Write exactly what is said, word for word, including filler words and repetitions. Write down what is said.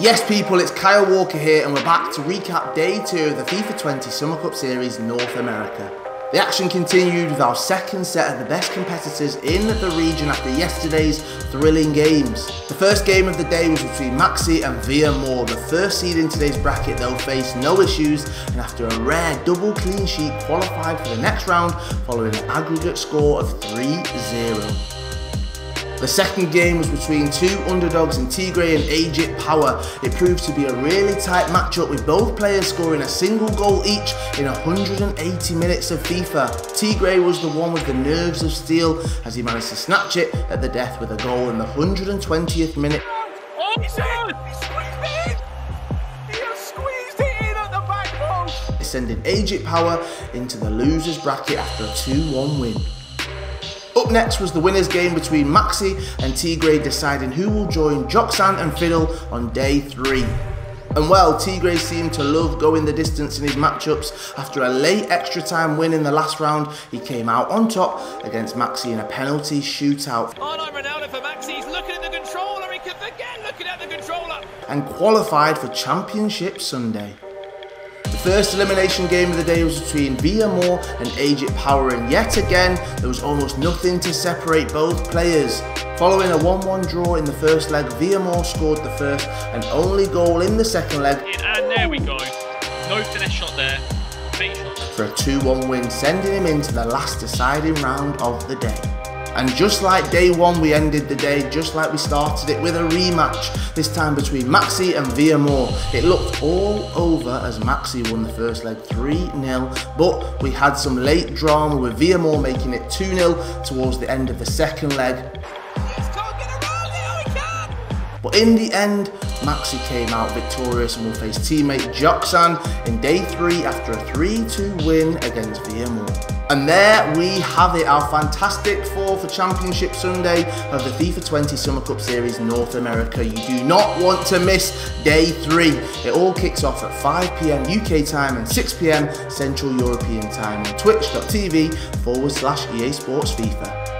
Yes, people, it's Kyle Walker here, and we're back to recap day two of the FIFA twenty Summer Cup Series North America. The action continued with our second set of the best competitors in the region after yesterday's thrilling games. The first game of the day was between Maxi and Villamor. The first seed in today's bracket, they'll face no issues, and after a rare double clean sheet qualified for the next round following an aggregate score of three zero. The second game was between two underdogs in Tigray and Egypt Power. It proved to be a really tight matchup with both players scoring a single goal each in one hundred eighty minutes of FIFA. Tigray was the one with the nerves of steel as he managed to snatch it at the death with a goal in the one hundred twentieth minute. It sending Ajit Power into the losers bracket after a two one win. Up next was the winners game between Maxi and Tigray, deciding who will join Joksan and Fiddle on day three. And well, Tigray seemed to love going the distance in his matchups. After a late extra time win in the last round, he came out on top against Maxi in a penalty shootout. Arlo Ronaldo for Maxi, he's looking at the controller, he could again looking at the controller. And qualified for Championship Sunday. The first elimination game of the day was between Villamor and Ajit Power, and yet again there was almost nothing to separate both players. Following a one one draw in the first leg, Villamor scored the first and only goal in the second leg. And there we go, no finesse shot there, big shot. For a two one win, sending him into the last deciding round of the day. And just like day one, we ended the day just like we started it, with a rematch, this time between Maxi and Villamor. It looked all over as Maxi won the first leg three nil, but we had some late drama with Villamor making it two nil towards the end of the second leg. But in the end, Maxi came out victorious and will face teammate Joksan in day three after a three two win against Villamor. And there we have it, our fantastic four for Championship Sunday of the FIFA twenty Summer Cup Series North America. You do not want to miss day three. It all kicks off at five p m U K time and six p m Central European time on twitch dot t v forward slash E A Sports FIFA.